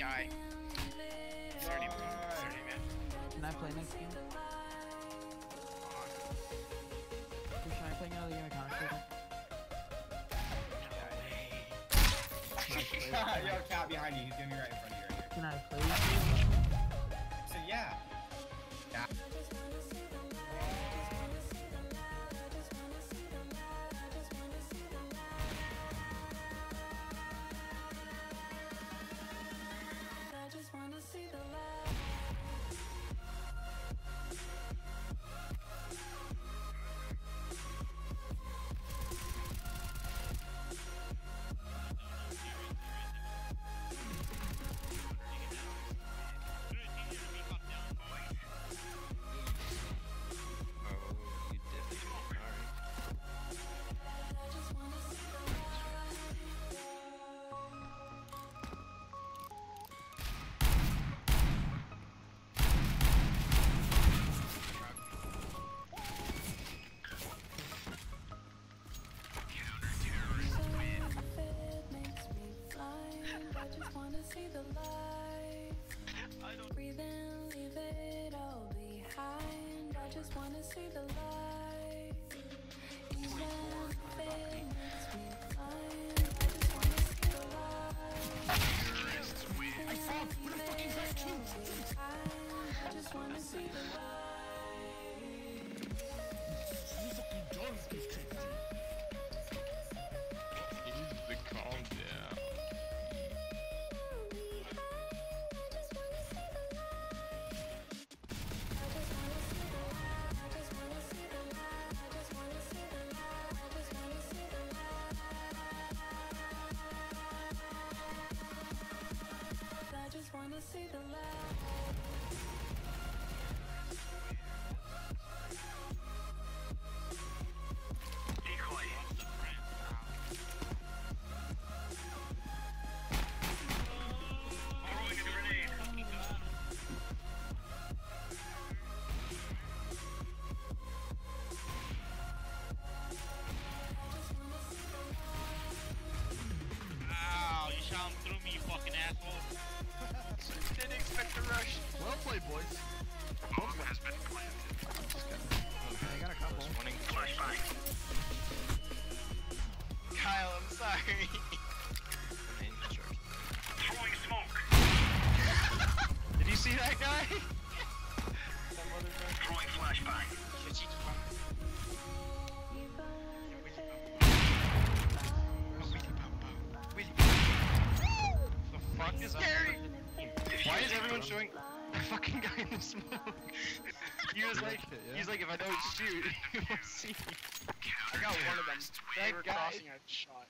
guy. What's her name? Man. Can I play next game? Can I play another game of Counter-Strike? No way. Yo, Cat behind you. He's gonna be right in front of you right here. Can I play this game? So yeah. Yeah. Like, if I don't shoot, you won't see me. I got one of them. They were crossing a shot.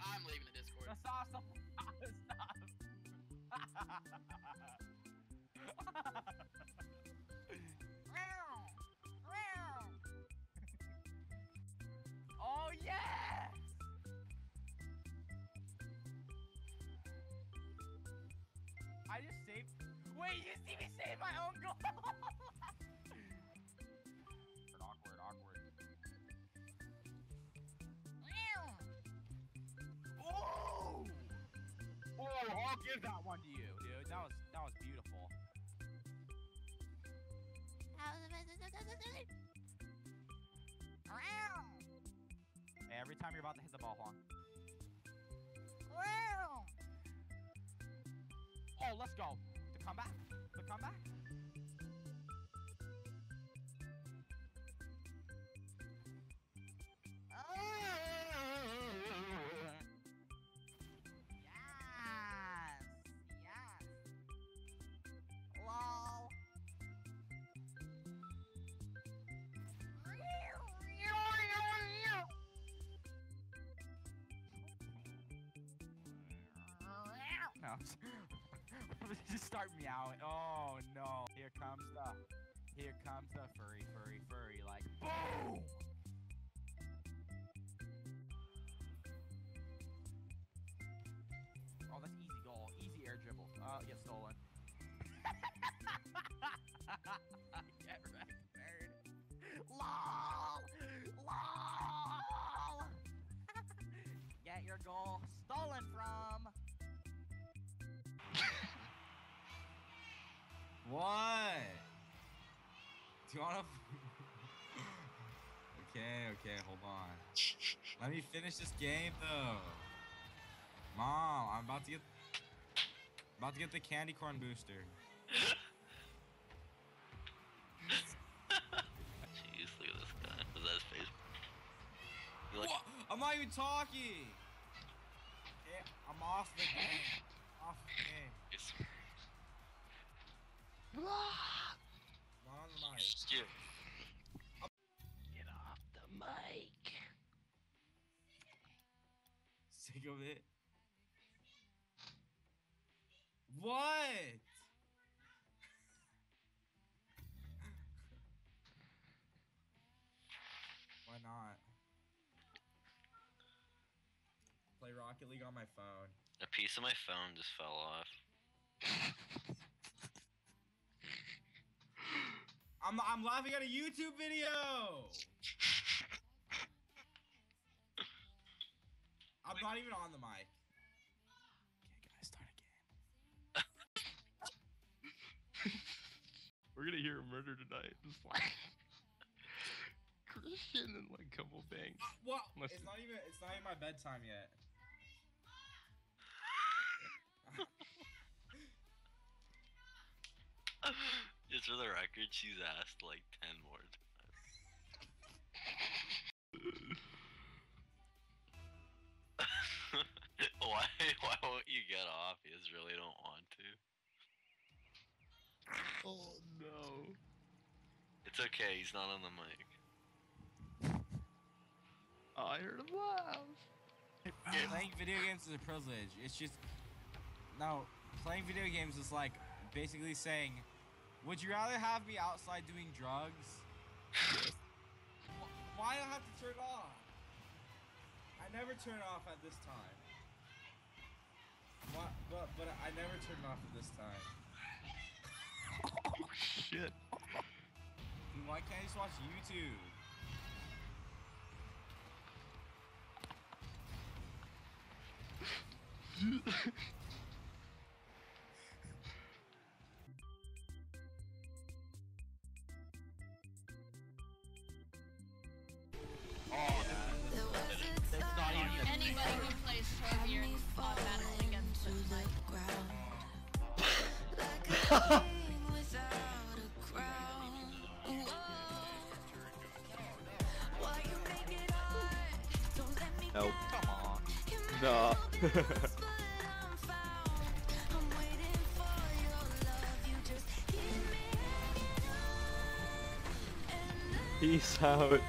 I'm leaving the Discord. Stop, stop. I just saved. Wait, you see me save my own goal! Awkward, awkward. Oh! Oh, I'll give that one to you, dude. That was beautiful. Hey, every time you're about to hit the ball, huh? Oh, let's go. The comeback. The comeback. Yes. Yes. Lol. No. Just start meowing. Oh no! Here comes the furry. Like boom! Oh, that's easy goal, easy air dribble. Get stolen. Get wrecked, nerd. LOL! LOL! Get your goal stolen from. What? Do you wanna? Okay, okay, hold on. Let me finish this game though. Mom, I'm about to get the candy corn booster. Jeez, look at this guy. Look at his face. What? I'm not even talking. Yeah, I'm off the game. Off the game. Yes. Get off the mic. Sick of it. What? Why not? Play Rocket League on my phone. A piece of my phone just fell off. I'm laughing at a YouTube video. I'm not even on the mic. Okay, guys, start again. We're gonna hear a murder tonight. Just like Christian and like couple bangs. Well, it's not even my bedtime yet. Just for the record, she's asked like 10 more times. Why won't you get off? You just really don't want to. Oh no. It's okay, he's not on the mic. Oh, I heard him laugh. Playing video games is a privilege. It's just... No, playing video games is like basically saying... Would you rather have me outside doing drugs? Why do I have to turn it off? I never turn it off at this time. What? But I never turn it off at this time. Oh shit! Dude, why can't I just watch YouTube? Anybody who plays 12 years automatically gets to the ground. Without a crown. Why you make it hard? Don't let me go. Come on. No. I'm waiting for your love. You just keep me. Peace out.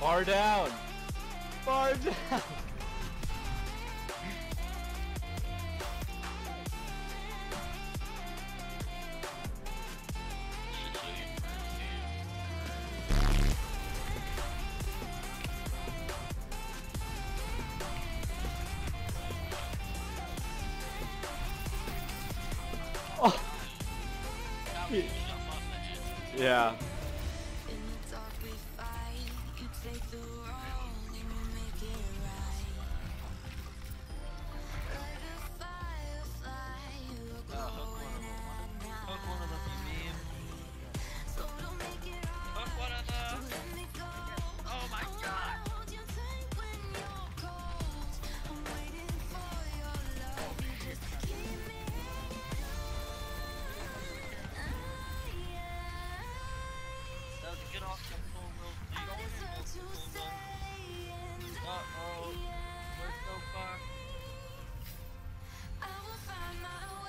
Far down! Far down! Oh! Yeah. Take the wrong and you make it right. Like a firefly, you're glowing at night. Hook one of them, you mean? So don't make it right. Hook one of them. So let me go. Oh my god. I hold your tank when you're cold. I'm waiting for your love. You just keep me high. That was a good option. Uh-oh, we're so far. I will find my way.